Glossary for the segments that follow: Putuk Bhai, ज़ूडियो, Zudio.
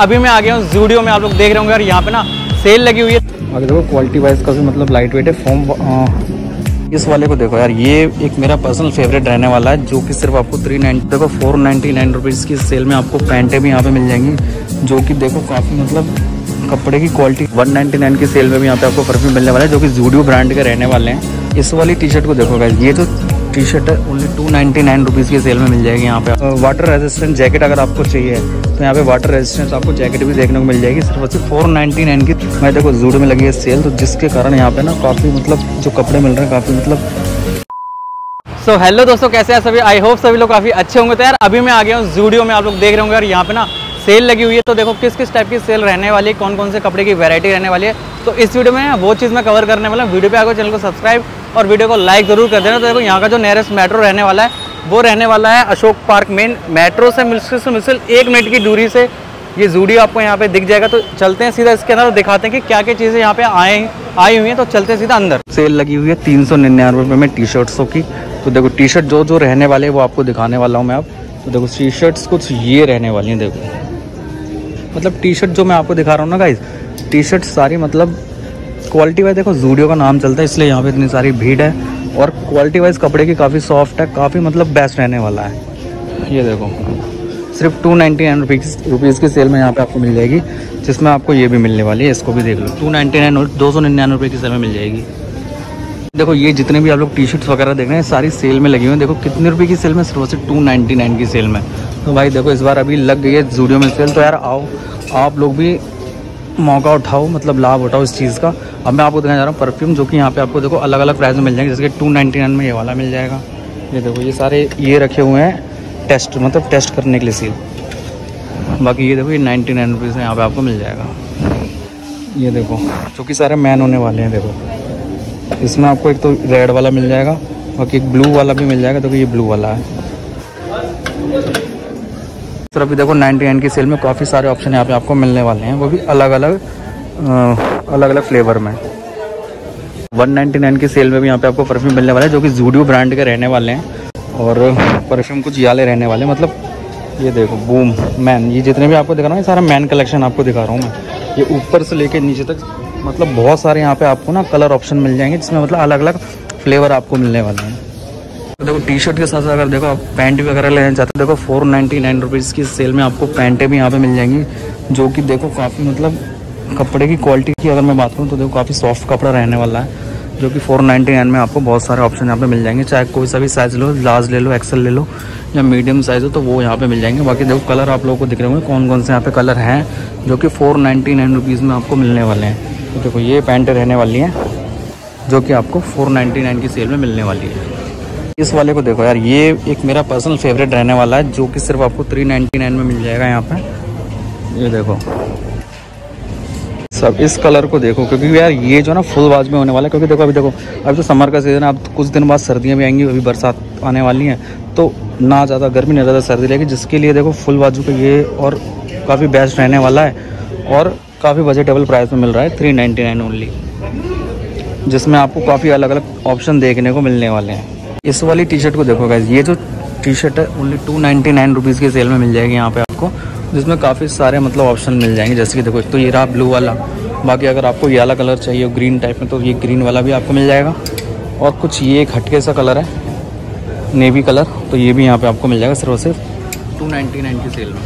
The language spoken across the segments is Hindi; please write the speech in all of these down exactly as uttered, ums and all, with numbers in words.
अभी मैं आ गया हूँ ज़ूडियो में। आप लोग देख रहे होंगे यार, यहाँ पे ना सेल लगी हुई है। अगर देखो क्वालिटी वाइज का भी मतलब लाइट वेट है। फॉर्म इस वाले को देखो यार, ये एक मेरा पर्सनल फेवरेट रहने वाला है, जो कि सिर्फ आपको थ्री नाइनटी देखो फोर नाइन्टी नाइन रुपीज़ की सेल में आपको पैंटें भी यहाँ पे मिल जाएंगी, जो कि देखो काफ़ी मतलब कपड़े की क्वालिटी। वन नाइन्टी नाइन की सेल में भी यहाँ पे आपको परफ्यूम मिलने वाला है, जो कि ज़ूडियो ब्रांड के रहने वाले हैं। इस वाली टी शर्ट को देखो गाइस, ये तो T shirt only two ninety nine rupees की सेल में मिल जाएगी। यहाँ पे वाटर रेजिस्टेंट जैकेट अगर आपको चाहिए तो यहाँ पे वाटर रेजिस्टेंट आपको जैकेट भी देखने को मिल जाएगी, सिर्फ और सिर्फ फोर नाइन्टी नाइन की। मैं देखो ज़ूडियो में लगी है सेल, तो जिसके कारण यहाँ पे ना काफ़ी मतलब जो कपड़े मिल रहे हैं काफ़ी मतलब। सो हेलो दोस्तों, कैसे हैं सभी? आई होप सभी लोग काफ़ी अच्छे होंगे। तो यार अभी मैं आ गया हूँ ज़ूडियो में। आप लोग देख रहे होंगे यार, यहाँ पे ना सेल लगी हुई है। तो देखो किस किस टाइप की सेल रहने वाली है, कौन कौन से कपड़े की वैरायटी रहने वाली है, तो इस वीडियो में वो चीज़ मैं कवर करने वाला हूँ। वीडियो पे आगे चैनल को सब्सक्राइब और वीडियो को लाइक ज़रूर कर देना। तो देखो यहाँ का जो नियरेस्ट मेट्रो रहने वाला है वो रहने वाला है अशोक पार्क मेन। मेट्रो से मुश्किल से मुश्किल एक मिनट की दूरी से ये ज़ूडियो आपको यहाँ पर दिख जाएगा। तो चलते हैं सीधा इसके अंदर और दिखाते हैं कि क्या क्या चीज़ें यहाँ पे आए आई हुई हैं। तो चलते हैं सीधा अंदर। सेल लगी हुई है तीन सौ निन्यानवे रुपये में टी शर्ट्सों की। तो देखो टी शर्ट जो जो रहने वाले हैं वो आपको दिखाने वाला हूँ मैं। आप तो देखो टी शर्ट्स कुछ ये रहने वाली हैं। देखो मतलब टी शर्ट जो मैं आपको दिखा रहा हूँ ना गाइज, टी शर्ट सारी मतलब क्वालिटी वाइज देखो ज़ूडियो का नाम चलता है, इसलिए यहाँ पे इतनी सारी भीड़ है। और क्वालिटी वाइज कपड़े की काफ़ी सॉफ्ट है, काफ़ी मतलब बेस्ट रहने वाला है। ये देखो सिर्फ two ninety nine rupees rupees की सेल में यहाँ पे आपको मिल जाएगी, जिसमें आपको ये भी मिलने वाली है। इसको भी देख लो, टू नाइन्टी नाइन दो सौ निन्यानवे रुपये की सेल में मिल जाएगी। देखो ये जितने भी आप लोग टी शर्ट्स वगैरह देख रहे हैं सारी सेल में लगी हुई है। देखो कितने रुपए की सेल में, सिर्फ सिर्फ टू नाइन्टी नाइन की सेल में। तो भाई देखो इस बार अभी लग गई है ज़ूडियो में सेल। तो यार आओ आप लोग भी मौका उठाओ, मतलब लाभ उठाओ इस चीज़ का। अब मैं आपको दिखाने जा रहा हूँ परफ्यूम, जो कि यहाँ पे आपको देखो अलग अलग प्राइस में मिल जाएंगे। जैसे कि टू नाइन्टी नाइन में ये वाला मिल जाएगा। ये देखो ये सारे ये रखे हुए हैं टेस्ट, मतलब टेस्ट करने के लिए सेल। बाकी ये देखो ये नाइन्टी नाइन रुपीज़ में यहाँ पर आपको मिल जाएगा। ये देखो जो कि सारे मैन होने वाले हैं। देखो इसमें आपको एक तो रेड वाला मिल जाएगा, बाकी एक ब्लू वाला भी मिल जाएगा। देखो तो ये ब्लू वाला है। तो अभी देखो नाइन्टी नाइन की सेल में काफ़ी सारे ऑप्शन यहाँ पे आपको मिलने वाले हैं, वो भी अलग अलग अलग अलग फ्लेवर में। वन नाइन्टी नाइन की सेल में भी यहाँ पे आपको परफ्यूम मिलने वाला है, जो कि ज़ूडियो ब्रांड के रहने वाले हैं। और परफ्यूम कुछ याले रहने वाले, मतलब ये देखो बूम मैन। ये जितने भी आपको दिखा रहा हूँ सारा मैन कलेक्शन आपको दिखा रहा हूँ मैं। ये ऊपर से लेके नीचे तक मतलब बहुत सारे यहाँ पे आपको ना कलर ऑप्शन मिल जाएंगे, जिसमें मतलब अलग अलग फ्लेवर आपको मिलने वाले हैं। तो देखो टी शर्ट के साथ साथ अगर देखो आप पैंट वगैरह लेना चाहते हो, देखो फोर नाइन्टी नाइन रुपीज़ की सेल में आपको पैंटें भी यहाँ पे मिल जाएंगी, जो कि देखो काफ़ी मतलब कपड़े की क्वालिटी की अगर मैं बात करूँ तो देखो काफ़ी सॉफ्ट कपड़ा रहने वाला है, जो कि फोर नाइन्टी नाइन में आपको बहुत सारे ऑप्शन यहाँ पर मिल जाएंगे। चाहे कोई सा भी साइज़ लो, लार्ज ले लो, एक्सल ले लो या मीडियम साइज़ हो, तो वो यहाँ पे मिल जाएंगे। बाकी देखो कलर आप लोगों को दिख रहे होंगे कौन कौन से यहाँ पे कलर हैं, जो कि फोर नाइन्टी नाइन रुपीज़ में आपको मिलने वाले हैं। तो देखो ये पैंट रहने वाली हैं, जो कि आपको फोर नाइन्टी नाइन की सेल में मिलने वाली है। इस वाले को देखो यार, ये एक मेरा पर्सनल फेवरेट रहने वाला है, जो कि सिर्फ आपको थ्री नाइन्टी नाइन में मिल जाएगा यहाँ पे। ये देखो सब इस कलर को देखो, क्योंकि यार ये जो ना फुल वाज में होने वाला है। क्योंकि देखो अभी देखो अभी तो समर का सीज़न है, अब कुछ दिन बाद सर्दियाँ भी आएंगी, अभी बरसात आने वाली हैं, तो ना ज़्यादा गर्मी ना ज़्यादा सर्दी रहेगी, जिसके लिए देखो फुल बाजू का ये और काफ़ी बेस्ट रहने वाला है। और काफ़ी बजटेबल प्राइस में मिल रहा है थ्री नाइन्टी नाइन ओनली, जिसमें आपको काफ़ी अलग अलग ऑप्शन देखने को मिलने वाले हैं। इस वाली टी शर्ट को देखो गाइस, ये जो टी शर्ट है only two ninety nine rupees की सेल में मिल जाएगी यहाँ पे आपको, जिसमें काफ़ी सारे मतलब ऑप्शन मिल जाएंगे। जैसे कि देखो एक तो ये रहा ब्लू वाला, बाकी अगर आपको ये वाला कलर चाहिए ग्रीन टाइप में तो ये ग्रीन वाला भी आपको मिल जाएगा। और कुछ ये एक हटके सा कलर है नेवी कलर, तो ये भी यहाँ पर आपको मिल जाएगा सिर्फ और सिर्फ टू नाइन्टी नाइन की सेल में।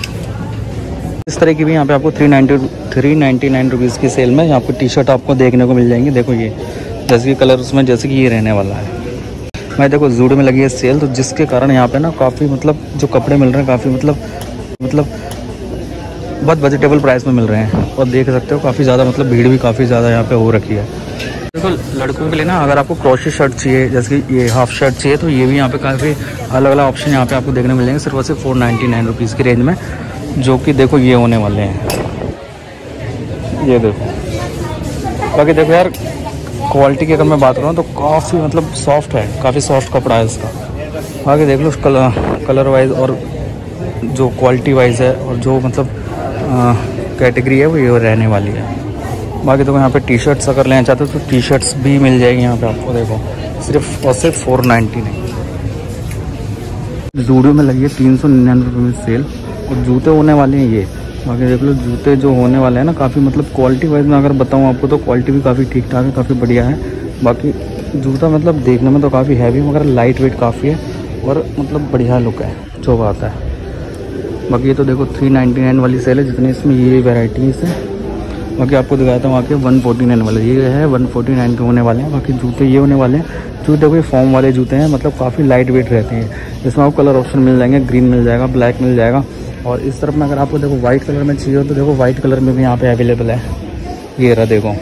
इस तरह की भी यहाँ पे आपको three ninety three ninety nine rupees की सेल में यहाँ पे टी शर्ट आपको देखने को मिल जाएंगी। देखो ये जैसे कि कलर उसमें जैसे कि ये रहने वाला है। मैं देखो ज़ूडियो में लगी है सेल, तो जिसके कारण यहाँ पे ना काफ़ी मतलब जो कपड़े मिल रहे हैं काफ़ी मतलब मतलब बहुत बजटेबल प्राइस में मिल रहे हैं। और देख सकते हो काफ़ी ज़्यादा मतलब भीड़ भी काफ़ी ज़्यादा यहाँ पर हो रखी है। देखो लड़कों के लिए ना अगर आपको क्रॉशे शर्ट चाहिए, जैसे कि ये हाफ शर्ट चाहिए, तो ये भी यहाँ पर काफ़ी अलग अलग ऑप्शन यहाँ पर आपको देखने को मिलेंगे सिर्फ और सिर्फ फोर नाइन्टी नाइन रुपीज़ की रेंज में, जो कि देखो ये होने वाले हैं। ये देखो बाकी देखो यार क्वालिटी की अगर मैं बात करूँ तो काफ़ी मतलब सॉफ्ट है, काफ़ी सॉफ्ट कपड़ा है इसका। बाकी देख लो कलर कलर वाइज और जो क्वालिटी वाइज है और जो मतलब कैटेगरी है वो ये रहने वाली है। बाकी देखो यहाँ पे टी शर्ट्स अगर लेना चाहते हो तो टी शर्ट्स भी मिल जाएगी यहाँ पे आपको, देखो सिर्फ और सिर्फ फोर नाइन्टी नाइन। ज़ूडियो में लगी है तीन सौ निन्यानवे रुपये में सेल। और जूते होने वाले हैं ये बाकी देख लो जूते जो होने वाले हैं ना काफ़ी मतलब क्वालिटी वाइज में अगर बताऊँ आपको तो क्वालिटी भी काफ़ी ठीक ठाक है, काफ़ी बढ़िया है। बाकी जूता मतलब देखने में तो काफ़ी हैवी मगर लाइट वेट काफ़ी है और मतलब बढ़िया लुक है जो बात है। बाकी ये तो देखो तीन सौ निन्यानवे वाली सेल है जितनी इसमें ये वेराइटीज़ है। बाकी आपको दिखाता हूँ आके एक सौ उनचास वाले, ये है एक सौ उनचास के होने वाले हैं। बाकी जूते ये होने वाले हैं, जूते कोई फॉर्म वाले जूते हैं, मतलब काफ़ी लाइट वेट रहते हैं। इसमें आपको कलर ऑप्शन मिल जाएंगे, ग्रीन मिल जाएगा, ब्लैक मिल जाएगा। और इस तरफ में अगर आपको देखो वाइट कलर में चाहिए हो तो देखो वाइट कलर में भी यहाँ पर अवेलेबल है। ये रहा देखो,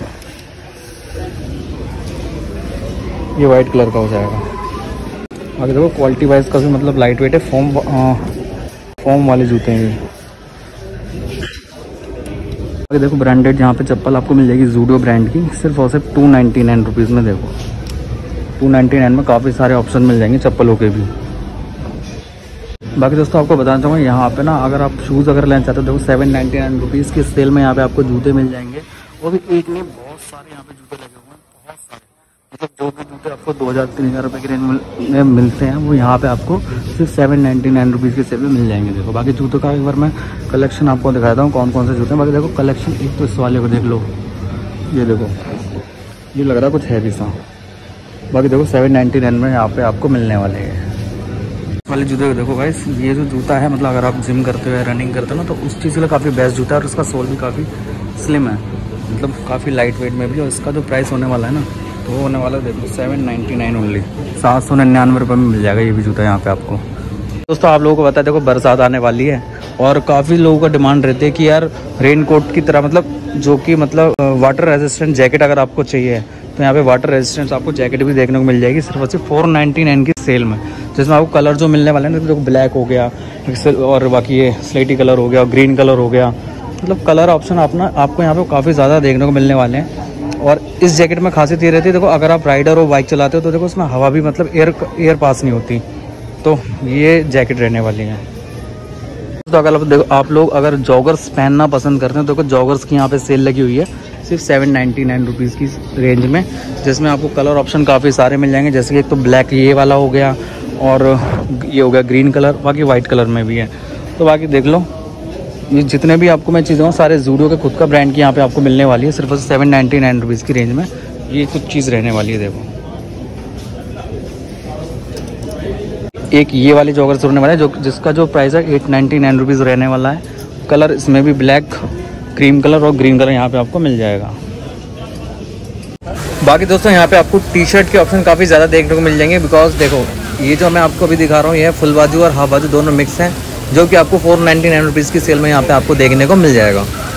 ये वाइट कलर का हो जाएगा। बाकी देखो क्वालिटी वाइज का भी मतलब लाइट वेट है, फॉर्म फॉर्म वाले जूते हैं ये। बाकी देखो ब्रांडेड यहाँ पे चप्पल आपको मिल जाएगी जूडियो ब्रांड की, सिर्फ और सिर्फ टू नाइन्टी नाइन रुपीज़ में। देखो टू नाइन्टी नाइन में काफ़ी सारे ऑप्शन मिल जाएंगे चप्पलों के भी। बाकी दोस्तों आपको बताना चाहूँगा यहाँ पे ना अगर आप शूज़ अगर लेना चाहते हो देखो सेवन नाइन्टी नाइन रुपीज़ की सेल में यहाँ पे आपको जूते मिल जाएंगे। वो भी एक नहीं, बहुत सारे यहाँ पे जूते लगे हुए हैं, बहुत सारे। मतलब जो भी जूते आपको दो हज़ार तीन हज़ार रुपये के रेंज में मिलते हैं वो यहाँ पे आपको सिर्फ सेवन नाइन्टी नाइन रुपीज़ के सेल में मिल जाएंगे। देखो बाकी जूतों का एक बार मैं कलेक्शन आपको दिखाता हूँ कौन कौन से जूते हैं। बाकी देखो कलेक्शन एक तो इस वाले को देख लो, ये देखो ये लग रहा है कुछ हैवी सा। बाकी देखो सेवन नाइन्टी नाइन में यहाँ पर आपको मिलने वाले हैं वाले जूते। देखो गाइस ये जो जूता है मतलब अगर आप जिम करते हो या रनिंग करते हो ना तो उस चीज़ के लिए काफ़ी बेस्ट जूता है और उसका सोल भी काफ़ी स्लिम है, मतलब काफ़ी लाइट वेट में भी। और इसका जो प्राइस होने वाला है ना वो होने वाला देखो सेवन नाइन्टी नाइन ओनली, सात सौ निन्यानवे रुपये में मिल जाएगा ये भी जूता यहाँ पे आपको। दोस्तों आप लोगों को बता देखो बरसात आने वाली है और काफ़ी लोगों का डिमांड रहती है कि यार रेन कोट की तरह मतलब जो कि मतलब वाटर रेजिस्टेंट जैकेट अगर आपको चाहिए तो यहाँ पे वाटर रेजिस्टेंस आपको जैकेट भी देखने को मिल जाएगी सिर्फ और सिर्फ फोर नाइन्टी नाइन की सेल में। जिसमें आपको कलर जो मिलने वाले हैं ना देखो ब्लैक हो गया और बाकी ये स्लेटी कलर हो गया, ग्रीन कलर हो गया, मतलब कलर ऑप्शन अपना आपको यहाँ पर काफ़ी ज़्यादा देखने को मिलने वाले हैं। और इस जैकेट में खासियत ये रहती है देखो अगर आप राइडर और बाइक चलाते हो तो देखो उसमें हवा भी मतलब एयर एयर पास नहीं होती, तो ये जैकेट रहने वाली है। तो अगर आप देखो आप लोग अगर जॉगर्स पहनना पसंद करते हैं तो देखो जॉगर्स की यहाँ पे सेल लगी हुई है सिर्फ सेवन नाइन्टी नाइन रुपीज़ की रेंज में, जिसमें आपको कलर ऑप्शन काफ़ी सारे मिल जाएंगे। जैसे कि एक तो ब्लैक ये वाला हो गया और ये हो गया ग्रीन कलर, बाकी वाइट कलर में भी है। तो बाकी देख लो ये जितने भी आपको मैं चीज़ें हूँ सारे जूडियो के खुद का ब्रांड की यहाँ पे आपको मिलने वाली है सिर्फ सेवन नाइन्टी नाइन रुपीज़ की रेंज में। ये कुछ चीज़ रहने वाली है देखो, एक ये वाली जॉगर्स रहने वाला है जो जिसका जो प्राइस है एट नाइन्टी नाइन रुपीज़ रहने वाला है। कलर इसमें भी ब्लैक, क्रीम कलर और ग्रीन कलर यहाँ पर आपको मिल जाएगा। बाकी दोस्तों यहाँ पर आपको टी शर्ट के ऑप्शन काफ़ी ज़्यादा देखने को मिल जाएंगे, बिकॉज देखो ये जो मैं आपको अभी दिखा रहा हूँ ये फुल बाजू और हाफ बाजू दोनों मिक्स हैं, जो कि आपको फोर नाइन्टी नाइन रुपीज़ की सेल में यहाँ पे आपको देखने को मिल जाएगा।